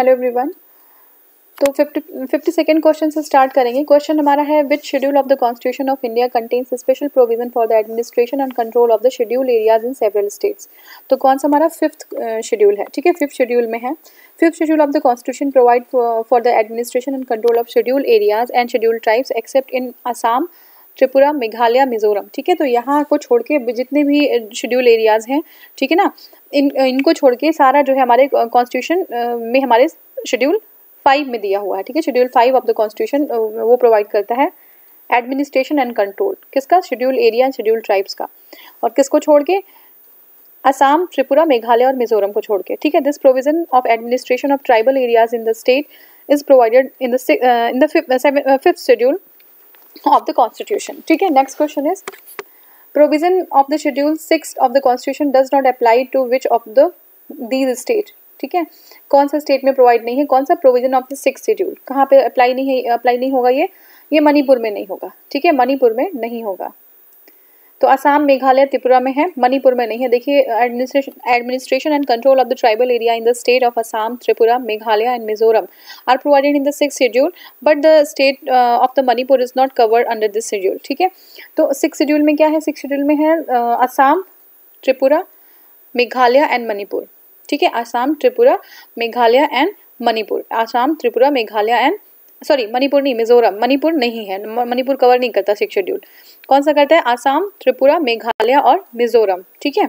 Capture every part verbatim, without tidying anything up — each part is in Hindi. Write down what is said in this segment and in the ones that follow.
Hello everyone. तो फिफ्टी सेकेंड क्वेश्चन से स्टार्ट करेंगे। क्वेश्चन हमारा है, which schedule of the constitution of India contains special provision for the administration and control of the schedule areas in several states. तो कौन सा हमारा फिफ्थ शेड्यूल है, ठीक है, फिफ्थ शेड्यूल में है। Fifth schedule of the constitution provide for the administration and control of schedule areas and schedule tribes except in Assam, Tripura, Meghalaya, Mizoram. ठीक है, तो यहाँ को छोड़ के जितने भी शेड्यूल एरियाज हैं, ठीक है ना, इन इनको छोड़ के सारा जो है हमारे कॉन्स्टिट्यूशन में हमारे शेड्यूल फाइव में दिया हुआ है। ठीक है, schedule five of the constitution वो प्रोवाइड करता है एडमिनिस्ट्रेशन एंड कंट्रोल, किसका, schedule area and schedule tribes का, और किसको छोड़ के, असम, त्रिपुरा, मेघालय और मिजोरम को छोड़ के। ठीक है, this provision of administration of tribal areas in the state is provided in the in the fifth schedule of the constitution. ठीक है, next question is provision of the schedule six of the constitution does not apply to which of the these state. ठीक है, कौन सा स्टेट में प्रोवाइड नहीं है, कौन सा provision of the six schedule कहाँ पे अप्लाई नहीं है, अप्लाई नहीं होगा, ये ये मणिपुर में नहीं होगा। ठीक है, मणिपुर में नहीं होगा। तो असम, मेघालय, त्रिपुरा में है, मणिपुर में नहीं है। देखिए, administration administration and control of the tribal area in the state of Assam, Tripura, Meghalaya and Mizoram are provided in the six schedule, but the state of the Manipur is not covered under this schedule. ठीक है, तो सिक्स शेड्यूल में क्या है, सिक्स शेड्यूल में है असम, त्रिपुरा, मेघालय एंड मणिपुर। ठीक है, Assam, Tripura, Meghalaya and Manipur, Assam, Tripura, Meghalaya and sorry Manipur नहीं, मिजोरम, मणिपुर नहीं है, मणिपुर कवर नहीं करता सिक्स शेड्यूल। कौन सा करता है, आसाम, त्रिपुरा, मेघालय और मिजोरम। ठीक है,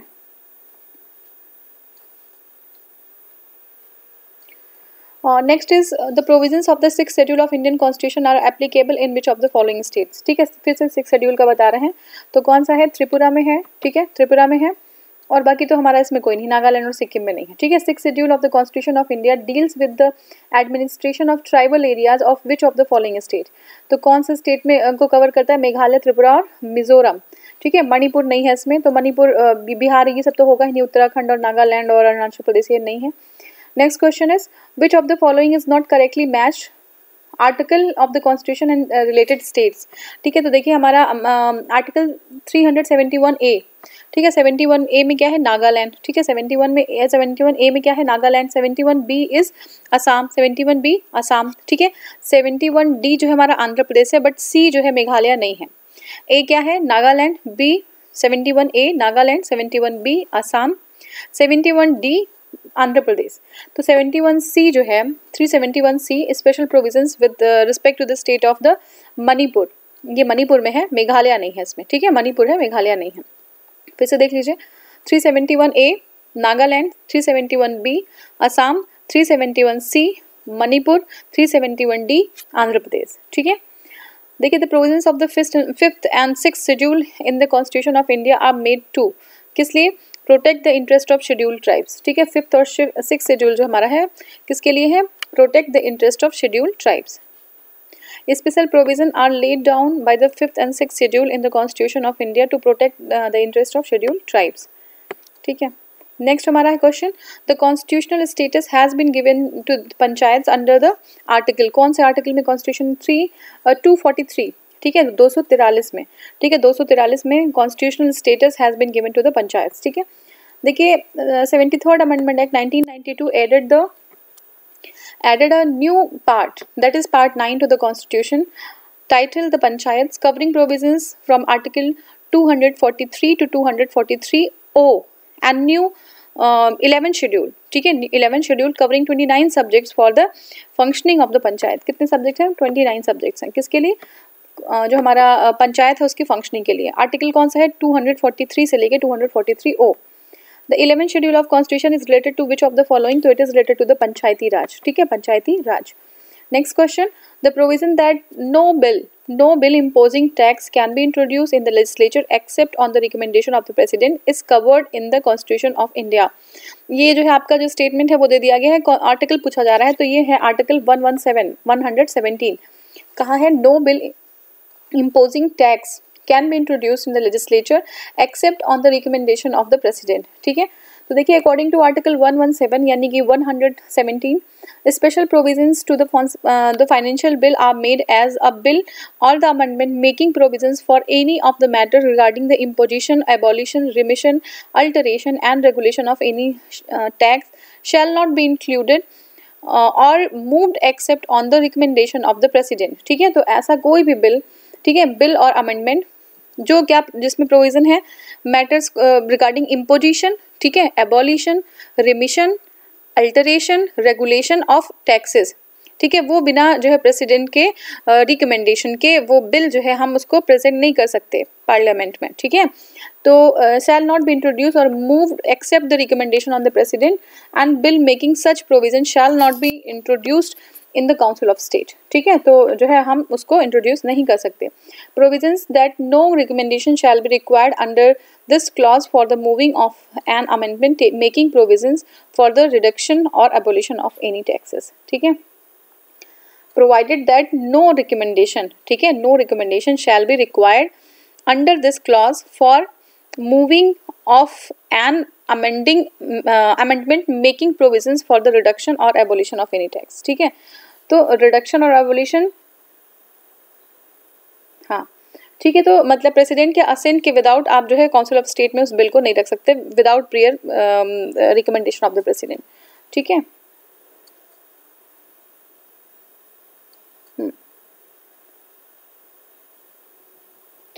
और next is the provisions of the six schedule of Indian constitution are applicable in which of the following states. ठीक है, फिर से सिक्स शेड्यूल का बता रहे हैं, तो कौन सा है, त्रिपुरा में है। ठीक है, त्रिपुरा में है, और बाकी तो हमारा इसमें कोई नहीं, नागालैंड और सिक्किम में नहीं है। ठीक है, six schedule of the constitution of India deals with the administration of tribal areas of which of the following state. तो कौन से स्टेट में को कवर करता है, मेघालय, त्रिपुरा और मिजोरम। ठीक है, मणिपुर नहीं है इसमें, तो मणिपुर, बिहार, ये सब तो होगा ही नहीं, उत्तराखंड और नागालैंड और अरुणाचल प्रदेश ये नहीं है। Next question is which of the following is not correctly match article of the constitution and related states. ठीक है, तो देखिए हमारा article three hundred seventy one A, ठीक है, सेवेंटी वन ए में क्या है, नागालैंड। ठीक है, सेवेंटी वन में सेवेंटी वन ए में क्या है, Nagaland. Seventy one B is Assam, seventy one B Assam. ठीक है, सेवेंटी वन डी जो है हमारा आंध्र प्रदेश है, बट सी जो है मेघालय नहीं है। ए क्या है, Nagaland, B seventy one A Nagaland, seventy one B Assam, seventy one D Andhra Pradesh. तो सेवेंटी वन सी जो है, three seventy one C special provisions with respect to the state of the Manipur, ये मणिपुर में है, मेघालय नहीं है इसमें। ठीक है, मणिपुर है, मेघालय नहीं है। फिर से देख लीजिए, three seventy one A Nagaland, three seventy one B Assam, three seventy one C Manipur, three seventy one D Andhra Pradesh. ठीक है, देखिए the provisions of the fifth and sixth schedule in the constitution of India are made to, किस लिए, protect the interest of schedule tribes. ठीक है, फिफ्थ और सिक्स्थ शेड्यूल जो हमारा है किसके लिए है, protect the interest of schedule tribes. Special provision are laid down by the fifth and sixth schedule in the Constitution of India to protect uh, the interest of scheduled tribes. ठीक है, next हमारा है question, the constitutional status has been given to panchayats under the article, कौन से article में, Constitution three two forty three, ठीक है, दो सौ तिरालीस में। ठीक है, दो सौ तिरालीस में constitutional status has been given to the panchayats। ठीक है, देखिए seventy third amendment act nineteen ninety two added the added a new part, that is part nine to the constitution titled the panchayats, covering provisions from article two forty-three to two forty-three O and new uh, eleventh schedule. ठीक है, eleventh schedule covering twenty-nine subjects for the functioning of the panchayat. कितने subjects हैं, twenty-nine subjects हैं, किसके लिए, uh, जो हमारा पंचायत है उसकी functioning के लिए। article कौन सा है, two forty-three से लेके two forty-three O. The eleventh schedule of constitution is related to which of the following? So it is related to the panchayati raj. ठीक है, panchayati raj. Next question, the provision that no bill, no bill imposing tax can be introduced in the legislature except on the recommendation of the president is covered in the constitution of India. ये जो है आपका जो statement है वो दे दिया गया है, आर्टिकल पूछा जा रहा है, तो ये है आर्टिकल one seventeen, कहाँ है, no bill imposing tax can be introduced in the legislature except on the recommendation of the president. ठीक है, तो देखिए according to article one seventeen यानी कि one seventeen, special provisions to the uh, the financial bill are made as a bill or the amendment making provisions for any of the matter regarding the imposition, abolition, remission, alteration and regulation of any uh, tax shall not be included और moved except on the recommendation of the president. ठीक है, तो ऐसा कोई भी बिल, ठीक है, बिल और अमेंडमेंट जो क्या जिसमें प्रोविजन है मैटर्स रिगार्डिंग इम्पोजिशन, ठीक है, abolition, remission, alteration, regulation of taxes, ठीक है, वो बिना जो है प्रेसिडेंट के रिकमेंडेशन uh, के वो बिल जो है हम उसको प्रेजेंट नहीं कर सकते पार्लियामेंट में। ठीक है, तो शैल नॉट बी इंट्रोड्यूस और moved except the recommendation on the president and bill making such provision shall not be introduced in the council of state. ठीक है, तो जो है हम उसको इंट्रोड्यूस नहीं कर सकते। Provisions that no recommendation shall be required under this clause for the moving of an amendment making provisions for the reduction और एबोलिशन ऑफ एनी टैक्सेस। ठीक है, प्रोवाइडेड दैट नो रिकमेंडेशन, ठीक है, no recommendation shall be required under this clause for moving of an amending uh, amendment making provisions for the reduction or abolition of any tax। ठीक है, तो reduction और abolition, हाँ ठीक है, तो मतलब प्रेसिडेंट के असेंट के विदाउट आप जो है काउंसिल ऑफ स्टेट में उस बिल को नहीं रख सकते without prior recommendation of the president. ठीक है,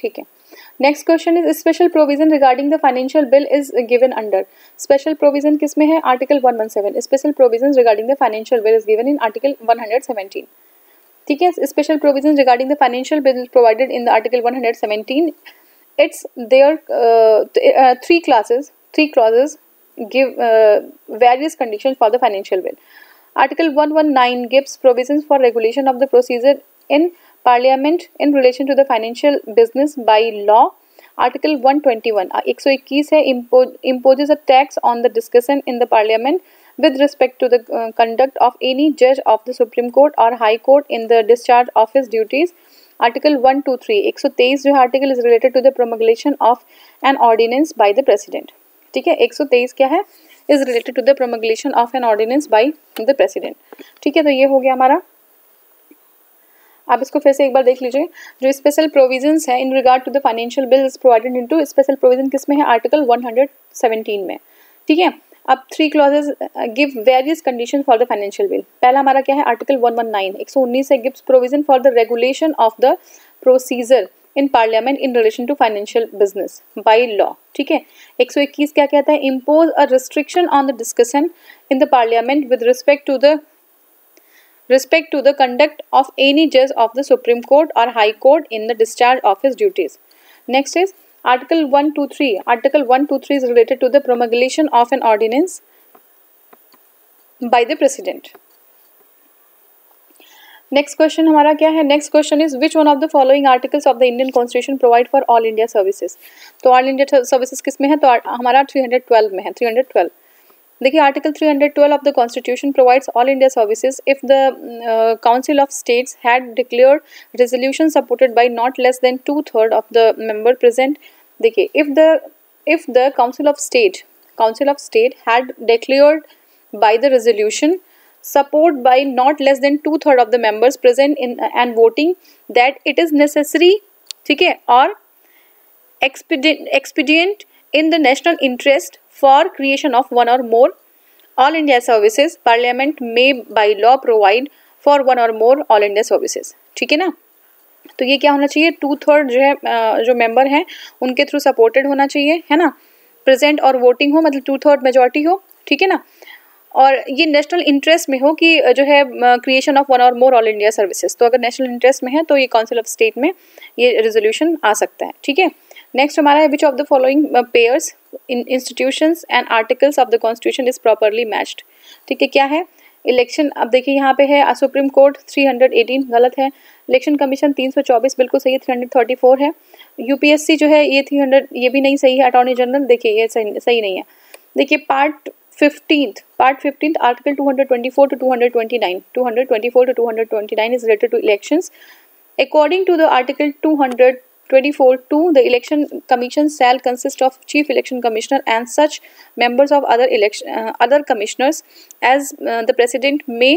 ठीक है, next question is special provision regarding the financial bill is given under. Special provision किसमें है? Article one seventeen. Special provision regarding the financial bill is given in article one seventeen. ठीक है, special provision regarding the financial bill provided in the article one seventeen. It's there three classes, three clauses give various condition for the financial bill. Article one nineteen gives provision for regulation of the procedure in parliament in relation to the financial business by law. Article one twenty one, एक सौ इक्कीस है, imposes a tax on the discussion in the parliament with respect to the uh, conduct of any judge of the Supreme Court or High Court in the discharge of his duties। Article one two three, एक सौ तेईस जो article is related to the promulgation of an ordinance by the president. ठीक है, एक सौ तेईस क्या है? Is related to the promulgation of an ordinance by the president. ठीक है, तो ये हो गया हमारा। आप इसको फिर से एक बार देख लीजिए। जो स्पेशल प्रोविजंस है in regard to the financial bills provided in to, special provision किसमें है? आर्टिकल वन सेवनटीन में। ठीक है, अब three clauses give various condition for the financial bill. पहला हमारा क्या है? आर्टिकल वन नाइनटीन, एक सौ उन्नीस है, gives provision for the regulation of the procedure in parliament in relation to financial business by law. ठीक है, एक सौ इक्कीस क्या कहता है? Impose a restriction on the discussion in the parliament with respect to the respect to the conduct of any judge of the Supreme Court or High Court in the discharge of his duties. Next is Article one two three. Article one two three is related to the promulgation of an ordinance by the President. Next question हमारा क्या है? Next question is which one of the following articles of the Indian Constitution provide for all India services? तो all India services किस में है? तो हमारा थ्री हंड्रेड ट्वेल्व में है, थ्री हंड्रेड ट्वेल्व। देखिए, article three hundred twelve of the constitution provides all India services if the council of states had declared resolution supported by not less than two third of the member present. देखिए, if the if the council of state council of state had declared by the resolution support by not less than two third of the members present in and voting that it is necessary, ठीक है, और एक्सपीडिएंट in the national interest for creation of one or more all India services, parliament may by law provide for one or more all India services। ठीक है ना, तो ये क्या होना चाहिए? टू थर्ड जो है जो मेंबर हैं उनके थ्रू सपोर्टेड होना चाहिए, है ना, प्रेजेंट और वोटिंग हो, मतलब टू थर्ड मेजोरिटी हो। ठीक है ना, और ये नेशनल इंटरेस्ट में हो कि जो है क्रिएशन ऑफ वन और मोर ऑल इंडिया सर्विसेज। तो अगर नेशनल इंटरेस्ट में है तो ये काउंसिल ऑफ स्टेट में ये रेजोल्यूशन आ सकता है। ठीक है, नेक्स्ट हमारा है which of the following pairs in institutions and articles of the constitution is properly matched. ठीक है, क्या है? इलेक्शन। अब देखिए यहाँ पे है supreme court three hundred eighteen, गलत है। इलेक्शन कमीशन तीन सौ चौबीस बिल्कुल सही है, थ्री हंड्रेड थर्टी फोर है। यूपीएससी जो है ये थ्री हंड्रेड, ये भी नहीं सही है। अटॉर्नी जनरल, देखिए ये सही, सही नहीं है। देखिए part fifteen part fifteen article two hundred twenty four to two hundred twenty nine, two hundred twenty four to two hundred twenty nine is related to elections. According to the article two hundred twenty-four two, the election commission shall consist of chief election commissioner and such members of other election uh, other commissioners as uh, the president may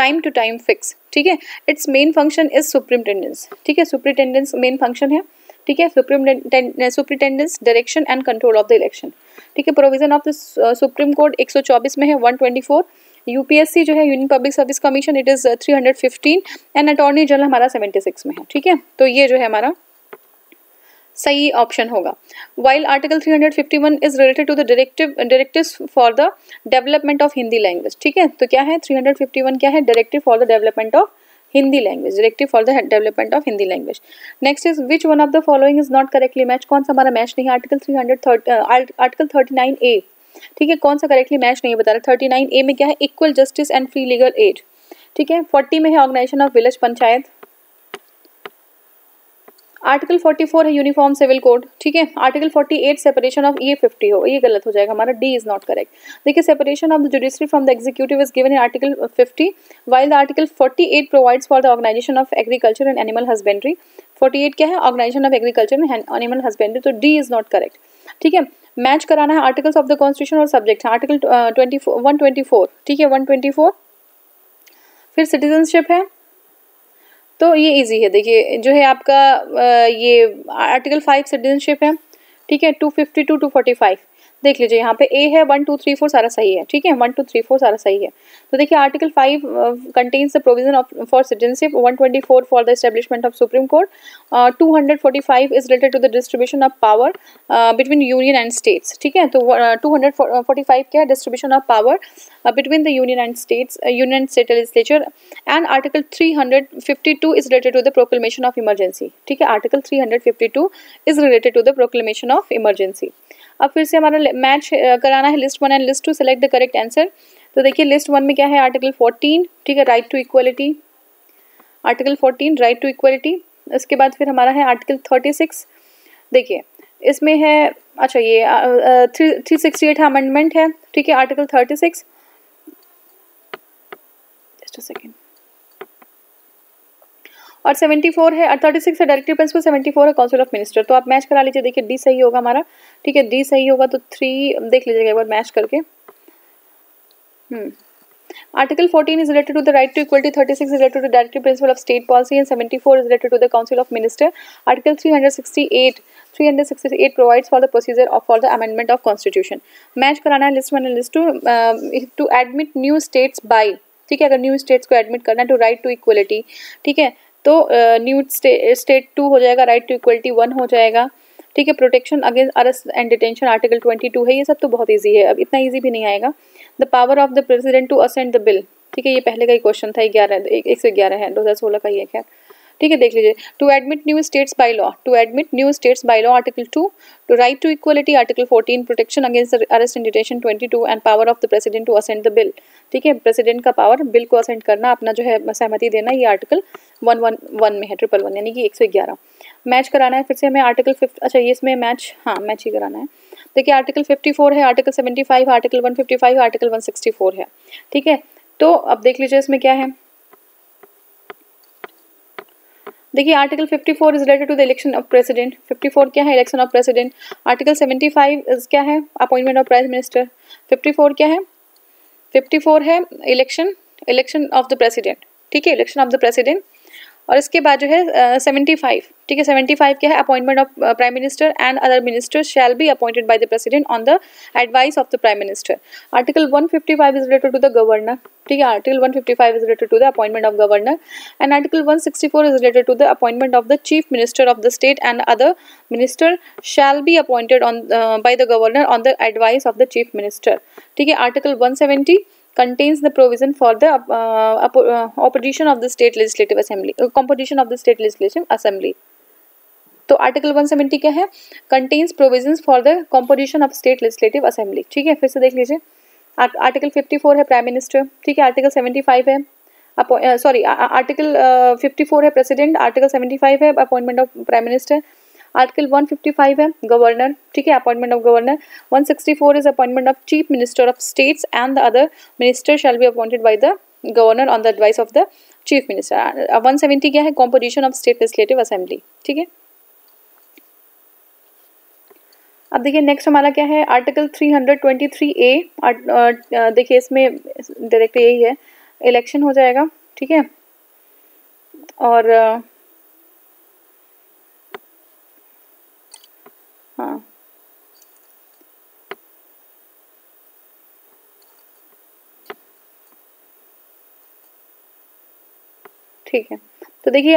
time to time fix। ठीक है, its main function is superintendence। ठीक है, superintendence main function है। ठीक है, superintendence direction and control of the election। ठीक है, provision of the uh, supreme court एक सौ चौबीस में है, वन ट्वेंटी फोर। यूपीएससी जो है union public service commission it is three hundred fifteen, and attorney general हमारा सेवेंटी सिक्स में है। ठीक है, तो ये जो है हमारा सही ऑप्शन होगा। While article three hundred fifty one is related to the directive directives for the development of Hindi language. ठीक है, तो क्या है थ्री हंड्रेड फिफ्टी वन क्या है? Directive for the development of Hindi language, directive for the development of Hindi language. Next is which one of the following is not correctly match, कौन सा हमारा मैच नहीं है? Article three hundred article thirty nine A, ठीक है, कौन सा करेक्टली मैच नहीं बता रहा? थर्टी नाइन ए में क्या है? Equal justice and free legal aid. ठीक है, फोर्टी में है organisation of village panchayat. Article forty four है यूनिफॉर्म सिविल कोड। ठीक है, article forty eight separation of, ये फिफ्टी हो, ये गलत हो जाएगा हमारा, डी इज नॉट करेक्ट। देखिए, separation of the judiciary from the executive is given in article fifty, while the article forty eight provides for the organisation of agriculture and animal husbandry. Forty eight क्या है? Organisation of agriculture and animal husbandry, तो डी इज नॉट करेक्ट। ठीक है, मैच कराना है आर्टिकल्स ऑफ द कॉन्स्टिट्यूशन और सब्जेक्ट है आर्टिकल वन ट्वेंटी फोर। ठीक है, वन ट्वेंटी फोर, फिर सिटीजनशिप है, तो ये इजी है। देखिए, जो है आपका आ, ये आर्टिकल फाइव सिटीजनशिप है। ठीक है, two fifty two two forty five, देख लीजिए यहाँ पे ए है, वन टू थ्री फोर सारा सही है। ठीक है, वन टू थ्री फोर सारा सही है। तो देखिए, article five contains the provision of for citizenship, one twenty four for the establishment of supreme Court, two hundred forty five is related to the distribution of power between union and states. ठीक है, तो टू हंड्रेड फोर्टी फाइव क्या है? Distribution of power between the union and states, union and state legislature. And article three hundred fifty two is related to the proclamation of emergency. ठीक है, article three hundred fifty two is related to the proclamation of emergency. अब फिर से हमारा मैच कराना है list one and list two, select the correct answer. तो देखिए, लिस्ट वन में क्या है? आर्टिकल फोर्टीन, ठीक है, right to equality, article fourteen right to equality. इसके बाद फिर हमारा है आर्टिकल थर्टी सिक्स। देखिए, इसमें है, अच्छा ये three three sixty eight amendment है। ठीक है, article thirty six, just a second, और सेवेंटी फोर है, थर्टी सिक्स है डायरेक्टिव प्रिंसिपल, सेवेंटी फोर है काउंसिल ऑफ मिनिस्टर। तो आप मैच करा लीजिए, देखिए डी सही होगा हमारा। ठीक है, डी सही होगा, तो थ्री देख लीजिएगा एक बार मैच करके। Hmm article fourteen is related to the right to equality, thirty six is related to the directive principle of state policy, and seventy four is related to the council of minister. Article three hundred sixty eight three hundred sixty eight provides for the procedure of for the amendment of constitution. Match कराना है list one and list two, to admit new states by, ठीक है, अगर न्यू स्टेट्स को एडमिट करना है, टू राइट टू इक्वलिटी। ठीक है, तो न्यू स्टेट टू हो जाएगा, राइट टू इक्वलिटी वन हो जाएगा। ठीक है, protection against arrest and detention article twenty two है। ये सब तो बहुत इजी है, अब इतना इजी भी नहीं आएगा। The power of the president to assent the bill, ठीक है, ये पहले का ही क्वेश्चन था, ग्यारह एक सौ ग्यारह है, दो हज़ार सोलह का ही है, खैर। ठीक है, देख लीजिए, to admit new states by law, to admit new states by law, article two, to right to equality, article fourteen, protection against arrest and detention twenty two, and power of the president to assent the bill. ठीक है, प्रेसिडेंट का पावर बिल को असेंड करना, अपना जो है सहमति देना, ये आर्टिकल वन वन वन में है, ट्रिपल वन, यानी कि एक सौ ग्यारह। मैच कराना है फिर से हमें आर्टिकल फिफ्ट, अच्छा ये इसमें मैच, हाँ मैच ही कराना है। देखिए, आर्टिकल फिफ्टी फोर है, article seventy five, article one fifty five, article one sixty four है। ठीक है, तो अब देख लीजिए इसमें क्या है। देखिए, article fifty four is related to the election of president, fifty four क्या है? Election of president. Article seventy five is क्या है? Appointment of prime minister. Fifty four क्या है? फिफ्टी फोर है election election of the president. ठीक है, इलेक्शन ऑफ द प्रेसिडेंट। और इसके बाद जो है सेवेंटी फाइव, ठीक है, सेवेंटी फाइव क्या है? Appointment of prime minister and other ministers shall be appointed by the president on the advice of the prime minister. Article one fifty five is related to the governor. ठीक है, article one fifty five is related to the appointment of governor, and article one sixty four is related to the appointment of the chief minister of the state and other minister shall be appointed on by the governor on the advice of the chief minister. ठीक है, article one seventy contains the provision for the uh, uh, opposition of the state legislative assembly, uh, composition of the state legislative assembly. तो आर्टिकल वन सेवेंटी क्या है? contains provisions for the composition of state legislative assembly. ठीक है, फिर से देख लीजिए, आर्टिकल फिफ्टी फोर है प्राइम मिनिस्टर, ठीक है, आर्टिकल सेवेंटी फाइव है, सॉरी आर्टिकल फिफ्टी फोर है प्रेसिडेंट, आर्टिकल सेवेंटी फाइव है appointment of prime minister, article one fifty five है गवर्नर, ठीक है, appointment of governor, one sixty four is appointment of chief minister of states and the other minister shall be appointed by the governor on the advice of the chief minister. One seventy क्या है? Composition of state legislative assembly. ठीक है, अब देखिए नेक्स्ट हमारा क्या है? Article three hundred twenty three A, देखिए इसमें डायरेक्ट यही है, इलेक्शन हो जाएगा। ठीक है, और uh, हाँ ठीक है। तो देखिए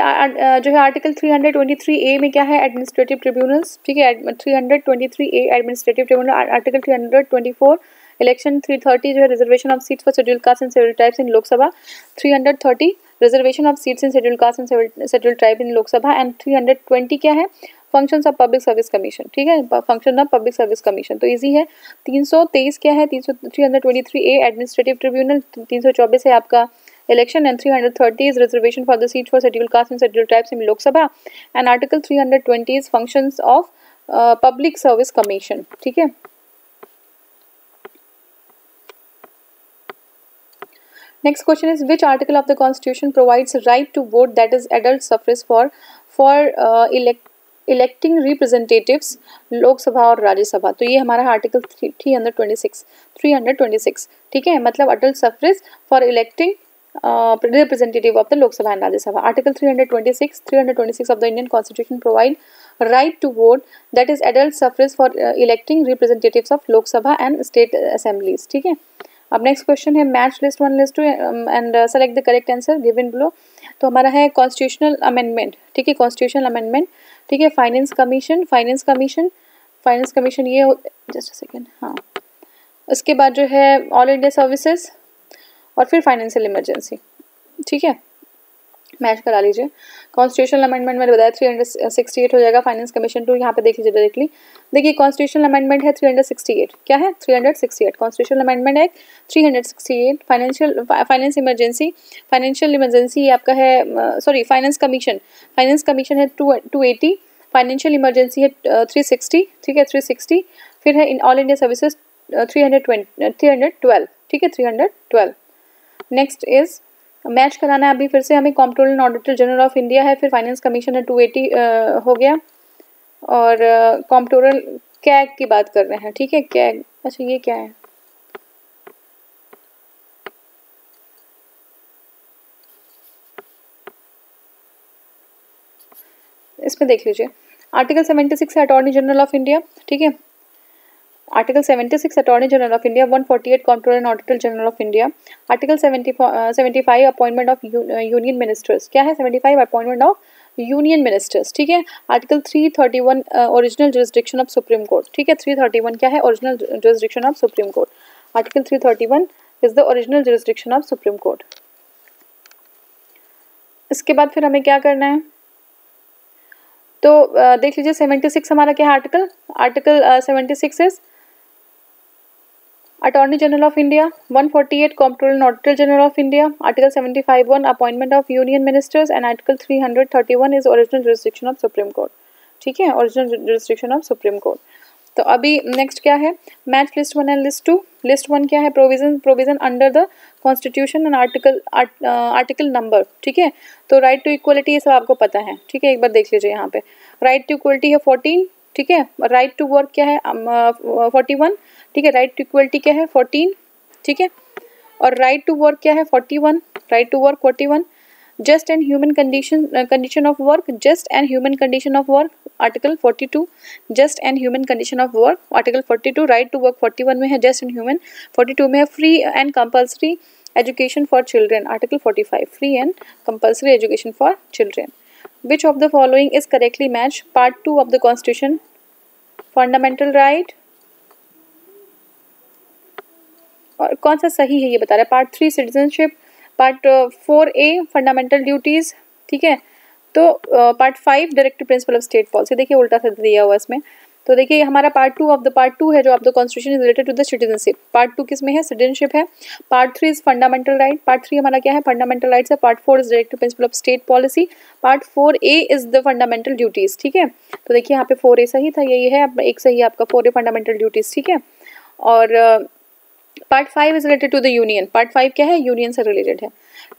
जो है आर्टिकल तीन सौ तेईस ए में क्या है, एडमिनिस्ट्रेटिव ट्रिब्यूनल्स। ठीक है, तीन सौ तेईस ए एडमिनिस्ट्रेटिव ट्रिब्यूनल। आर्टिकल तीन सौ चौबीस इलेक्शन, तीन सौ तीस जो है reservation of seats for schedule caste and schedule tribes in Lok Sabha, तीन सौ तीस reservation of seats in schedule caste and schedule tribe in Lok Sabha, and तीन सौ बीस क्या है, functions of public service commission. ठीक है, function of public service commission. तो इजी है। तीन सौ तेईस क्या है, तीन सौ तेईस ए एडमिनिस्ट्रेटिव ट्रिब्यूनल, तीन सौ चौबीस है आपका election, and three hundred thirty is reservation for the seat for scheduled caste and scheduled tribes in Lok Sabha, and article three hundred twenty is functions of uh, public service commission. ठीक है, next question is which article of the constitution provides right to vote, that is adult suffrage, for for uh, elect electing representatives Lok Sabha और राज्यसभा। तो ये हमारा article three hundred twenty six three hundred twenty six. ठीक है, मतलब adult suffrage for electing representative of the Lok Sabha and Rajya Sabha. Article तीन सौ छब्बीस तीन सौ छब्बीस of the Indian constitution provide right to vote, that is adult suffrage for electing representatives of Lok Sabha and state assemblies. ठीक है, अब नेक्स्ट क्वेश्चन है match list one list two and select the correct answer given below. तो हमारा है कॉन्स्टिट्यूशनल अमेंडमेंट। ठीक है, कॉन्स्टिट्यूशनल अमेंडमेंट। ठीक है, finance commission finance commission finance commission ये जस्ट अ सेकेंड, हाँ, उसके बाद जो है ऑल इंडिया सर्विसेज और फिर फाइनेंशियल इमरजेंसी। ठीक है, मैच करा लीजिए। कॉन्स्टिट्यूशनल अमेंडमेंट मैंने बताया तीन सौ अड़सठ हो जाएगा, फाइनेंस कमीशन टू यहाँ पे देख लीजिए डायरेक्टली। देखिए कॉन्स्टिट्यूशनल अमेंडमेंट है तीन सौ अड़सठ, क्या है तीन सौ अड़सठ, कॉन्स्टिट्यूशनल अमेंडमेंट एक्ट तीन सौ अड़सठ, financial finance emergency financial emergency ये आपका है, sorry finance commission finance commission है two two eighty, financial emergency है थ्री सिक्सटी। ठीक है, थ्री सिक्सटी, फिर है in all India services three hundred twenty three hundred twelve. ठीक है, three hundred twelve. Next is match कराना है अभी फिर से हमें, comptroller and auditor general of India है, फिर फाइनेंस कमीशन है टू एटी आ, हो गया, और कॉम्प्ट्रोलर कैग की बात कर रहे हैं। ठीक है, कैग, अच्छा ये क्या है, इसमें देख लीजिए। आर्टिकल छिहत्तर है अटॉर्नी जनरल ऑफ इंडिया। ठीक है, आर्टिकल छिहत्तर अटॉर्नी जनरल ऑफ इंडिया, एक सौ अड़तालीस controller and auditor general of India. Article पचहत्तर अपॉइंटमेंट ऑफ यूनियन मिनिस्टर्स, क्या है, पचहत्तर अपॉइंटमेंट ऑफ यूनियन मिनिस्टर्स। ठीक है, आर्टिकल तीन सौ इकतीस original jurisdiction of supreme court. ठीक है, तीन सौ इकतीस क्या है, original jurisdiction of supreme court. Article तीन सौ इकतीस is the original jurisdiction of supreme court. इसके बाद फिर हमें क्या करना है, तो देख लीजिए छिहत्तर हमारा क्या है आर्टिकल, आर्टिकल छिहत्तर is attorney general of India, एक सौ अड़तालीस controller and auditor general of India, article पचहत्तर appointment of union ministers, and article तीन सौ इकतीस is original jurisdiction of supreme court. ठीक है, original jurisdiction of supreme court. तो अभी नेक्स्ट क्या है, match list one and list two. List one क्या है, provision provision under the constitution and article article number. ठीक है, तो राइट टू इक्वलिटी ये सब आपको पता है। ठीक है, एक बार देख लीजिए यहाँ पे, राइट टू इक्वलिटी है फोर्टीन। ठीक है, राइट टू वर्क क्या है फोर्टी वन। ठीक है, राइट टू इक्वलिटी क्या है फोर्टीन। ठीक है, और राइट टू वर्क क्या है forty one, right to work forty one. Just and human condition condition of work, just and human condition of work article forty two, just and human condition of work article forty two. Right to work forty one में है, just and human forty two में है, free and compulsory education for children article forty five, free and compulsory education for children. Which of the following is correctly matched? Part two of the Constitution, fundamental right, और कौन सा सही है ये बता रहा है। Part three citizenship, Part four A fundamental duties, ठीक है। तो Part five directive principle of state policy, देखिए उल्टा सा दिया हुआ इसमें। तो देखिए हमारा part two of the part two है जो of the constitution is related to the citizenship. Part two किसमें है, सिटीजनशिप है। Part three is fundamental right, part three हमारा क्या है फंडामेंटल राइट्स है। Part four is directive principle of state policy, part four A is the fundamental duties. ठीक है, तो देखिए यहाँ पे फोर ए सही था, यही है एक सही आपका फोर ए फंडामेंटल ड्यूटीज। ठीक है, और part five is related to the union, part five क्या है, यूनियन से रिलेटेड है।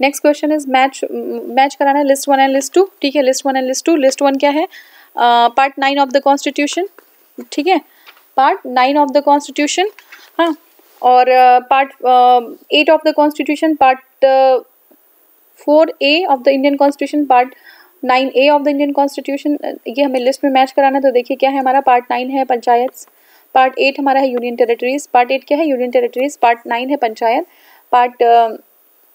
Next question is match match कराना है list one and list two. ठीक है, list one and list two. List one क्या है, part nine of the constitution. ठीक है, part nine of the constitution, हाँ, और part eight of the constitution, part four A of the Indian constitution, part nine A of the Indian constitution. ये हमें लिस्ट में मैच कराना है। तो देखिए क्या है हमारा, पार्ट नाइन है पंचायत, पार्ट एट हमारा है यूनियन टेरेटरीज। पार्ट एट क्या है, यूनियन टेरेटरीज, पार्ट नाइन है पंचायत, पार्ट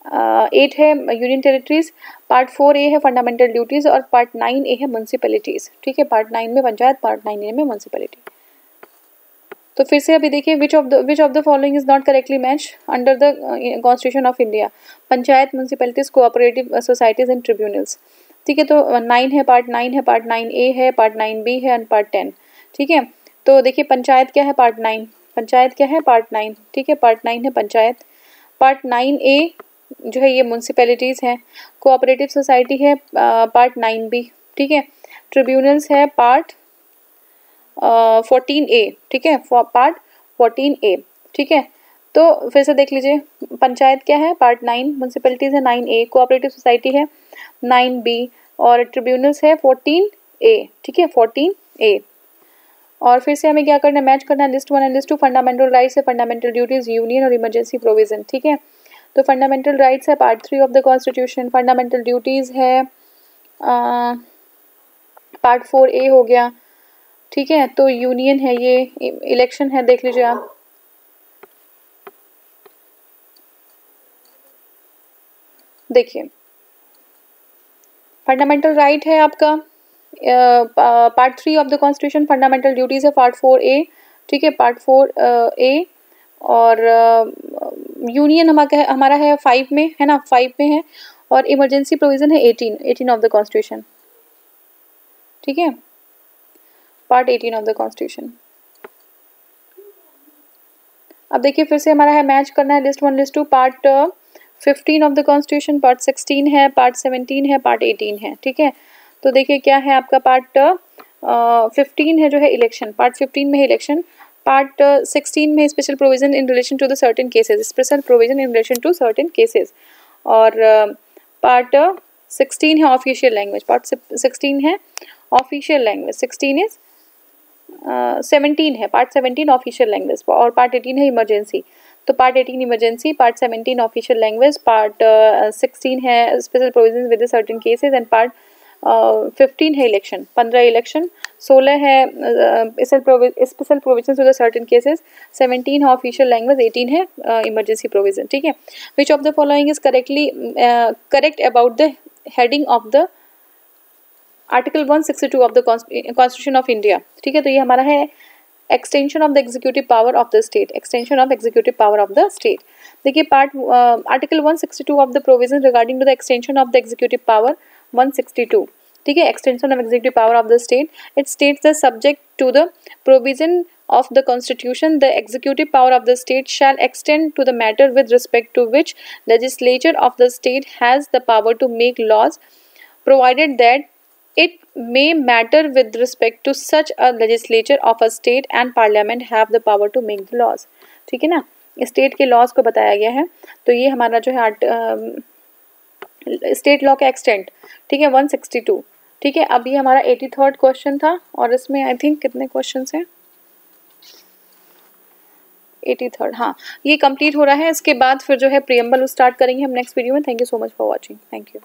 एट है union territories, part four A है फंडामेंटल ड्यूटीज और पार्ट नाइन ए है म्यूनसिपैलिटीज. ठीक है, पार्ट नाइन में पंचायत, पार्ट नाइन ए में म्यूनसिपैलिटी. तो फिर से अभी देखिए which of the which of the following is not correctly match under the constitution of India. Panchayat, municipalities, cooperative societies and tribunals. ठीक है, तो नाइन है, पार्ट नाइन है, पार्ट नाइन ए है, पार्ट नाइन बी है एंड पार्ट टेन. ठीक है, तो देखिए पंचायत क्या है, पार्ट नाइन. पंचायत क्या है, पार्ट नाइन. ठीक है, पार्ट नाइन है पंचायत. पार्ट नाइन ए जो है ये म्यूनसिपैलिटीज़ हैं. कोऑपरेटिव सोसाइटी है पार्ट नाइन बी. ठीक है, ट्रिब्यूनल्स है पार्ट फोर्टीन ए. ठीक है, पार्ट फोर्टीन ए. ठीक है, तो फिर से देख लीजिए, पंचायत क्या है, पार्ट नाइन. म्यूनसिपैलिटीज़ है नाइन ए, कोऑपरेटिव सोसाइटी है नाइन बी और ट्रिब्यूनल्स है फोर्टीन ए. ठीक है, फोर्टीन ए. और फिर से हमें क्या करना है, मैच करना है list one and list two. Fundamental rights है, फंडामेंटल ड्यूटीज, यूनियन और इमरजेंसी प्रोविजन. ठीक है, तो फंडामेंटल राइट्स है part three of the constitution, fundamental duties है पार्ट फोर ए हो गया. ठीक है, तो यूनियन है ये, इलेक्शन है, देख लीजिए आप. देखिए फंडामेंटल राइट है आपका part three of the constitution, fundamental duties है पार्ट फोर ए. ठीक है, पार्ट फोर ए और यूनियन uh, हमारा हमारा है फाइव में, है ना, फाइव में है. और इमरजेंसी प्रोविज़न है eighteen, eighteen of the constitution. ठीक है, part eighteen of the constitution. अब देखिए फिर से हमारा है मैच करना है list one list two. Part fifteen of the constitution, part sixteen है, पार्ट सेवनटीन है, पार्ट एटीन है. ठीक है, तो देखिए क्या है आपका पार्ट फिफ्टीन uh, है जो है इलेक्शन, पार्ट फिफ्टीन में है इलेक्शन. पार्ट सिक्सटीन में special provision in relation to the certain cases, special provision in relation to certain cases. और पार्ट सिक्सटीन है ऑफिशियल लैंग्वेज, पार्ट सिक्सटीन है official language, sixteen is seventeen है, पार्ट सेवनटीन ऑफिशियल लैंग्वेज. और पार्ट एटीन है इमरजेंसी, तो part eighteen emergency, part seventeen official language, part sixteen है special provision with certain cases and part fifteen है इलेक्शन, पंद्रह इलेक्शन, सोलह है special provision to the certain cases, seventeen है ऑफिशियल लैंग्वेज, एटीन है इमरजेंसी प्रोविजन. ठीक है, which of the following is correctly correct about the heading of the article one sixty two of the constitution of India. ठीक है, तो ये हमारा है extension of the executive power of the state, extension of executive power of the state. देखिए part article one sixty two of the provision regarding to the extension of the executive power one sixty two. ठीक है, extension of executive power of the state. It states the subject to the provision of the constitution the executive power of the state shall extend to the matter with respect to which legislature of the state has the power to make laws provided that it may matter with respect to such a legislature of a state and parliament have the power to make the laws. ठीक है ना, स्टेट के laws को बताया गया है. तो ये हमारा जो है स्टेट लॉ का एक्सटेंट. ठीक है, वन सिक्सटी टू. ठीक है, अब ये हमारा एटी थर्ड क्वेश्चन था और इसमें आई थिंक कितने क्वेश्चंस हैं, एटी थर्ड. हाँ, ये कंप्लीट हो रहा है, इसके बाद फिर जो है प्रियम्बल स्टार्ट करेंगे हम नेक्स्ट वीडियो में. Thank you so much for watching. Thank you.